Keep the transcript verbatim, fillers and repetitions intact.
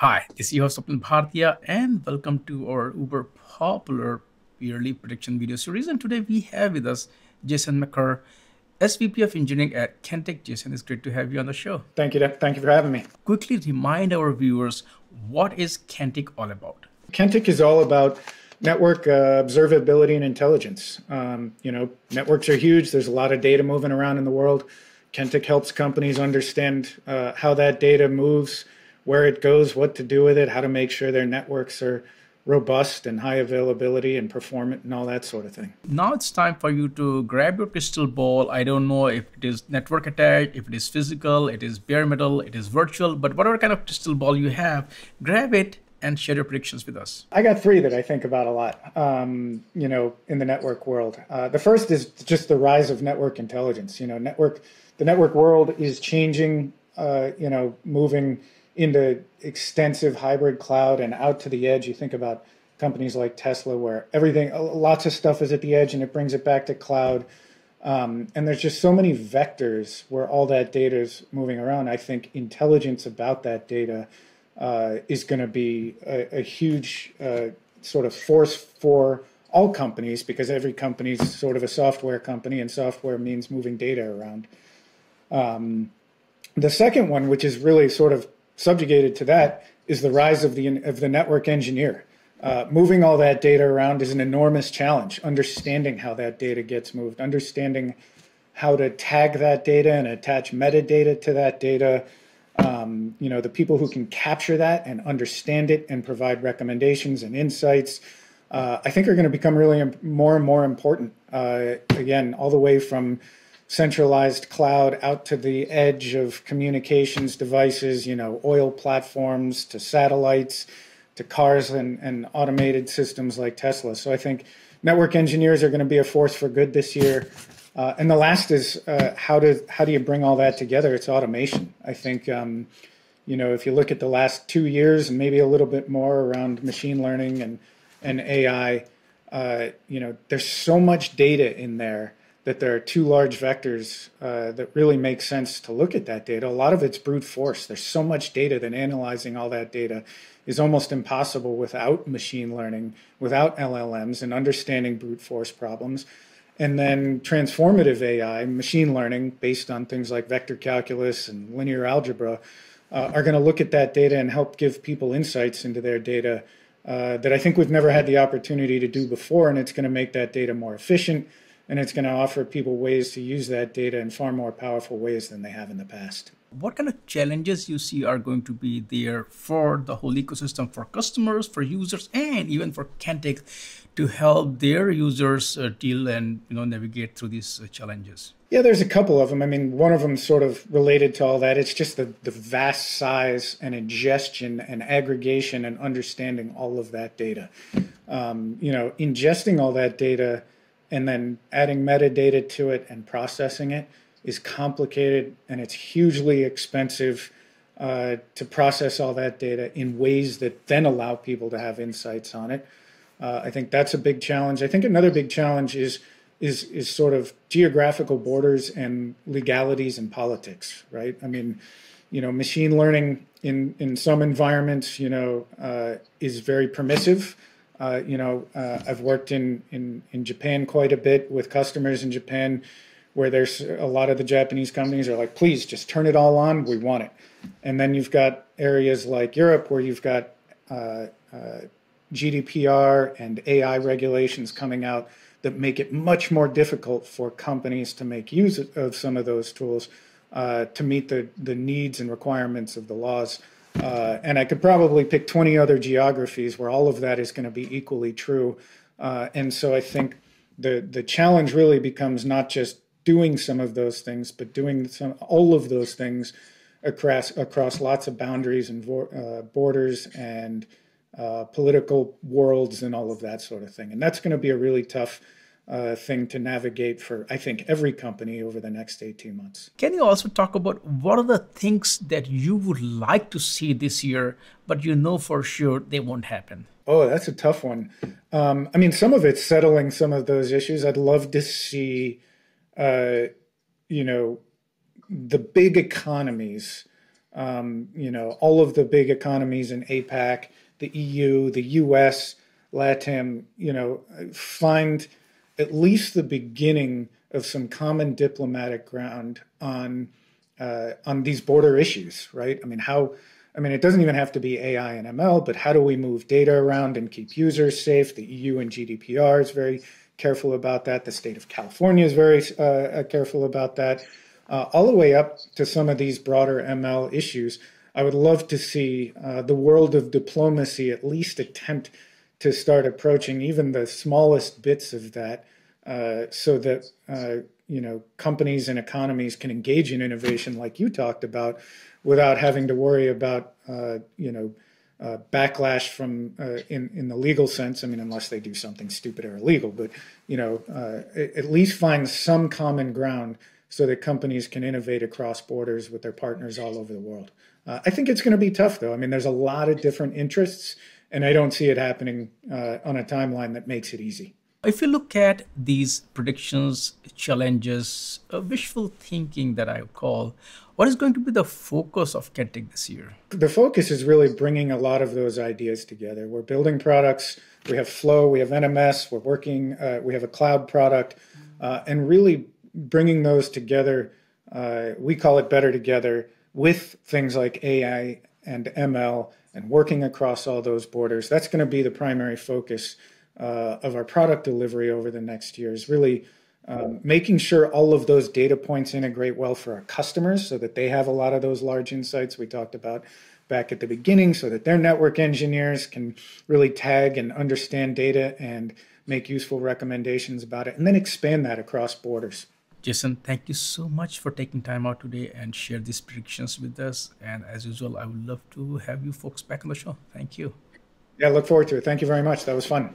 Hi, this is your Sopan Bhartia and welcome to our uber popular yearly prediction video series. And today we have with us Jason McKerr, S V P of Engineering at Kentik. Jason, it's great to have you on the show. Thank you. Thank you for having me. Quickly remind our viewers, what is Kentik all about? Kentik is all about network uh, observability and intelligence. Um, you know, networks are huge. There's a lot of data moving around in the world. Kentik helps companies understand uh, how that data moves, where it goes, what to do with it, how to make sure their networks are robust and high availability and performant and all that sort of thing. Now it's time for you to grab your crystal ball. I don't know if it is network attack, if it is physical, it is bare metal, it is virtual, but whatever kind of crystal ball you have, grab it and share your predictions with us. I got three that I think about a lot, um, you know, in the network world. Uh, the first is just the rise of network intelligence. You know, network, the network world is changing, uh, you know, moving into extensive hybrid cloud and out to the edge. You think about companies like Tesla, where everything, lots of stuff is at the edge and it brings it back to cloud. Um, and there's just so many vectors where all that data is moving around. I think intelligence about that data uh, is going to be a, a huge uh, sort of force for all companies, because every company is sort of a software company and software means moving data around. Um, the second one, which is really sort of subjugated to that, is the rise of the of the network engineer. Uh, moving all that data around is an enormous challenge. Understanding how that data gets moved, understanding how to tag that data and attach metadata to that data. Um, you know, the people who can capture that and understand it and provide recommendations and insights, uh, I think are going to become really more and more important. Uh, again, all the way from centralized cloud out to the edge of communications devices, you know, oil platforms to satellites to cars and, and automated systems like Tesla. So I think network engineers are going to be a force for good this year. Uh, and the last is uh, how, do, how do you bring all that together? It's automation. I think, um, you know, if you look at the last two years and maybe a little bit more around machine learning and, and A I, uh, you know, there's so much data in there that there are two large vectors uh, that really make sense to look at that data. A lot of it's brute force. There's so much data that analyzing all that data is almost impossible without machine learning, without L L Ms and understanding brute force problems. And then transformative A I, machine learning based on things like vector calculus and linear algebra, uh, are going to look at that data and help give people insights into their data uh, that I think we've never had the opportunity to do before. And it's going to make that data more efficient, and it's going to offer people ways to use that data in far more powerful ways than they have in the past. What kind of challenges you see are going to be there for the whole ecosystem, for customers, for users, and even for Kentik to help their users uh, deal and you know navigate through these uh, challenges? Yeah, there's a couple of them. I mean, one of them sort of related to all that. It's just the, the vast size and ingestion and aggregation and understanding all of that data. Um, you know, ingesting all that data and then adding metadata to it and processing it is complicated, and it's hugely expensive uh, to process all that data in ways that then allow people to have insights on it. Uh, I think that's a big challenge. I think another big challenge is, is, is sort of geographical borders and legalities and politics, right? I mean, you know, machine learning in, in some environments, you know, uh, is very permissive. Uh, you know, uh, I've worked in, in, in Japan quite a bit with customers in Japan, where there's a lot of the Japanese companies are like, please just turn it all on, we want it. And then you've got areas like Europe where you've got uh, uh, G D P R and A I regulations coming out that make it much more difficult for companies to make use of some of those tools uh, to meet the, the needs and requirements of the laws. Uh, and I could probably pick twenty other geographies where all of that is going to be equally true. Uh, and so I think the, the challenge really becomes not just doing some of those things, but doing some, all of those things across, across lots of boundaries and uh, borders and uh, political worlds and all of that sort of thing. And that's going to be a really tough Uh, thing to navigate for, I think, every company over the next eighteen months. Can you also talk about what are the things that you would like to see this year, but you know for sure they won't happen? Oh, that's a tough one. Um, I mean, some of it's settling some of those issues. I'd love to see, uh, you know, the big economies um, you know, all of the big economies in APAC, the E U, the U S, LATAM, you know, find at least the beginning of some common diplomatic ground on uh, on these border issues, right? I mean, how? I mean, it doesn't even have to be A I and M L, but how do we move data around and keep users safe? The E U and G D P R is very careful about that. The state of California is very uh, careful about that. Uh, all the way up to some of these broader M L issues, I would love to see uh, the world of diplomacy at least attempt to start approaching even the smallest bits of that, uh, so that uh, you know, companies and economies can engage in innovation like you talked about, without having to worry about uh, you know, uh, backlash from uh, in in the legal sense. I mean, unless they do something stupid or illegal, but you know, uh, at least find some common ground so that companies can innovate across borders with their partners all over the world. Uh, I think it's going to be tough, though. I mean, there's a lot of different interests, and I don't see it happening uh, on a timeline that makes it easy. If you look at these predictions, challenges, uh, wishful thinking that I call, what is going to be the focus of Kentik this year? The focus is really bringing a lot of those ideas together. We're building products. We have Flow. We have N M S. We're working. Uh, we have a cloud product, uh, and really bringing those together. Uh, we call it Better Together, with things like A I and M L and working across all those borders. That's going to be the primary focus uh, of our product delivery over the next year, is really um, making sure all of those data points integrate well for our customers so that they have a lot of those large insights we talked about back at the beginning, so that their network engineers can really tag and understand data and make useful recommendations about it, and then expand that across borders. Jason, thank you so much for taking time out today and share these predictions with us. And as usual, I would love to have you folks back on the show. Thank you. Yeah, look forward to it. Thank you very much. That was fun.